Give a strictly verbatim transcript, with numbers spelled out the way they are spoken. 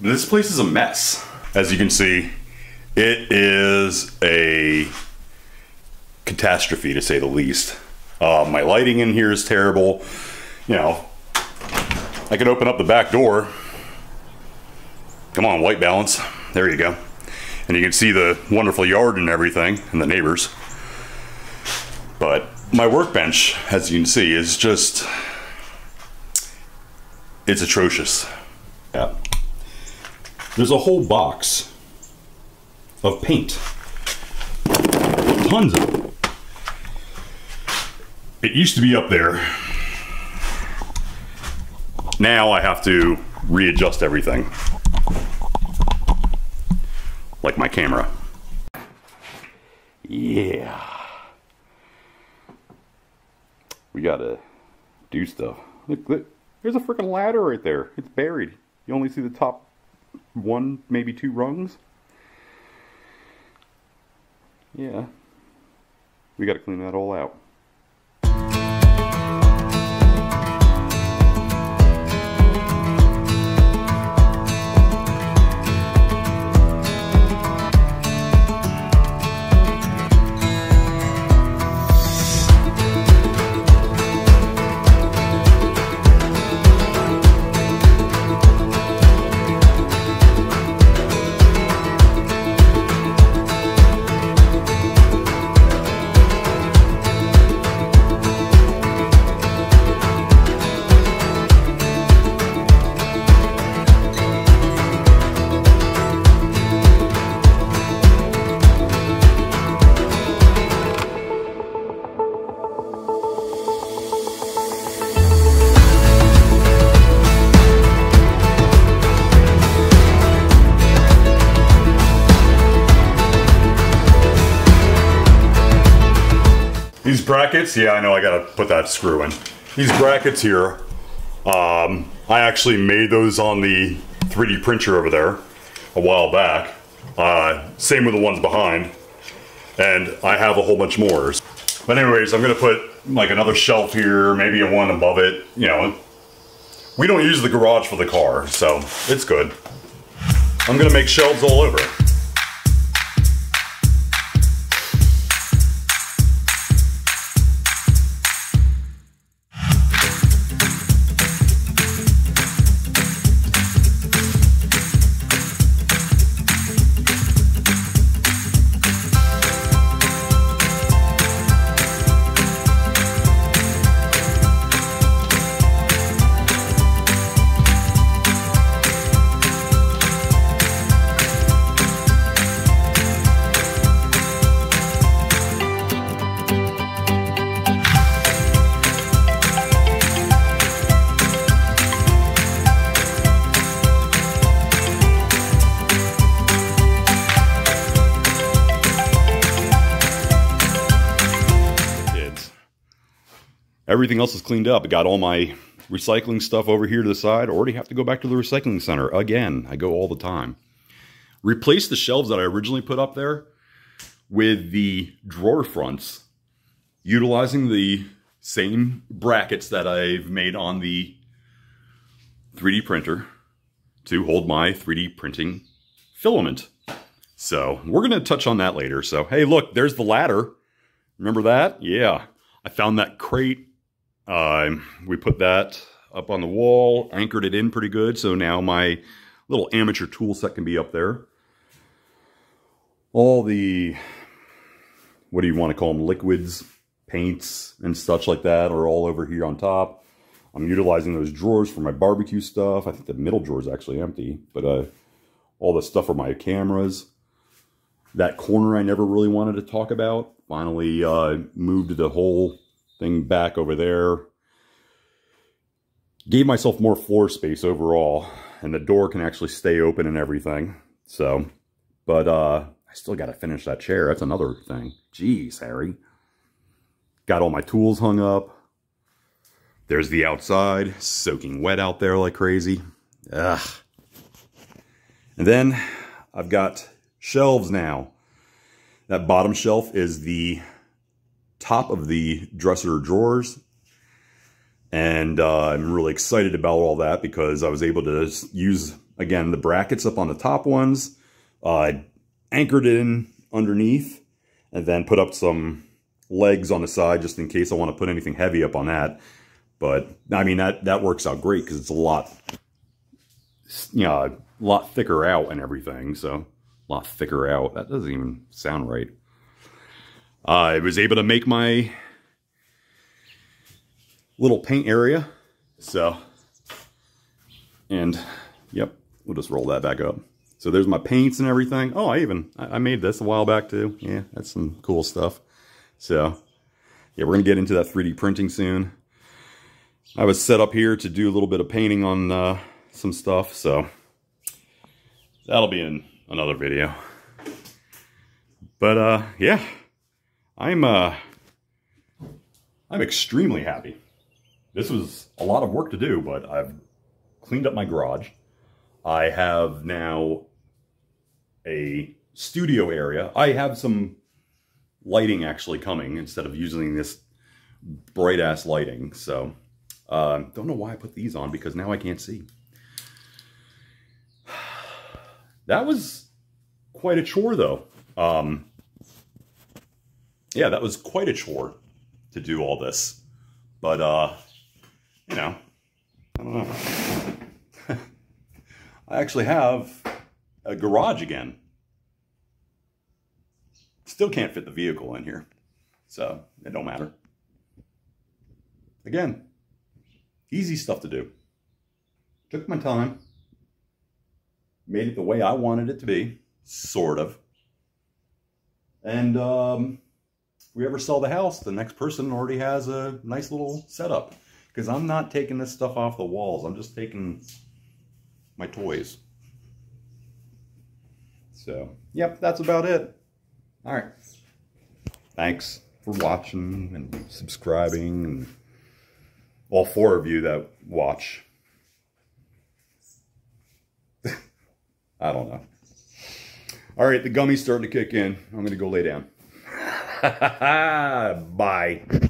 This place is a mess. As you can see, it is a catastrophe to say the least. Uh, my lighting in here is terrible. You know, I can open up the back door. Come on, white balance. There you go. And you can see the wonderful yard and everything and the neighbors. But my workbench, as you can see, is just, it's atrocious. Yeah. There's a whole box of paint. Tons of it. It used to be up there. Now I have to readjust everything. Like my camera. Yeah. We gotta do stuff. Look, look, there's a freaking ladder right there. It's buried. You only see the top one, maybe two rungs. Yeah. We gotta clean that all out. These brackets, yeah, I know I gotta put that screw in. These brackets here, um, I actually made those on the three D printer over there a while back. Uh, same with the ones behind. And I have a whole bunch more. But anyways, I'm gonna put like another shelf here, maybe a one above it, you know. We don't use the garage for the car, so it's good. I'm gonna make shelves all over. Everything else is cleaned up. I got all my recycling stuff over here to the side. I already have to go back to the recycling center again. I go all the time. Replace the shelves that I originally put up there with the drawer fronts, utilizing the same brackets that I've made on the three D printer to hold my three D printing filament. So we're going to touch on that later. So, hey, look, there's the ladder. Remember that? Yeah. I found that crate. Uh, we put that up on the wall, anchored it in pretty good, so now my little amateur tool set can be up there. All the, what do you want to call them, liquids, paints, and such like that are all over here on top. I'm utilizing those drawers for my barbecue stuff. I think the middle drawer is actually empty, but uh, all the stuff for my cameras. That corner I never really wanted to talk about. Finally uh, moved the whole thing back over there. Gave myself more floor space overall. And the door can actually stay open and everything. So, but uh, I still got to finish that chair. That's another thing. Jeez, Harry. Got all my tools hung up. There's the outside. Soaking wet out there like crazy. Ugh. And then I've got shelves now. That bottom shelf is the top of the dresser drawers. And uh, I'm really excited about all that because I was able to use Again, the brackets up on the top ones, uh, anchored in underneath, and then put up some legs on the side just in case I want to put anything heavy up on that. But I mean, that, that works out great because it's a lot, you know, a lot thicker out and everything. So a lot thicker out. That doesn't even sound right. Uh, I was able to make my little paint area. So, and yep, we'll just roll that back up. So there's my paints and everything. Oh, I even, I made this a while back too. Yeah, that's some cool stuff. So yeah, we're gonna get into that three D printing soon. I was set up here to do a little bit of painting on uh, some stuff. So that'll be in another video. But uh, yeah, I'm, uh, I'm extremely happy. This was a lot of work to do, but I've cleaned up my garage. I have now a studio area. I have some lighting actually coming instead of using this bright ass lighting. So uh, don't know why I put these on because now I can't see. That was quite a chore though. Um, yeah, that was quite a chore to do all this, but uh, you know, I don't know. I actually have a garage again. Still can't fit the vehicle in here, so it don't matter. Again, easy stuff to do. Took my time, made it the way I wanted it to be, sort of. And um, if we ever sell the house, the next person already has a nice little setup because I'm not taking this stuff off the walls. I'm just taking my toys. So, yep, that's about it. All right. Thanks for watching and subscribing, and all four of you that watch. I don't know. All right, the gummy's starting to kick in. I'm going to go lay down. Bye.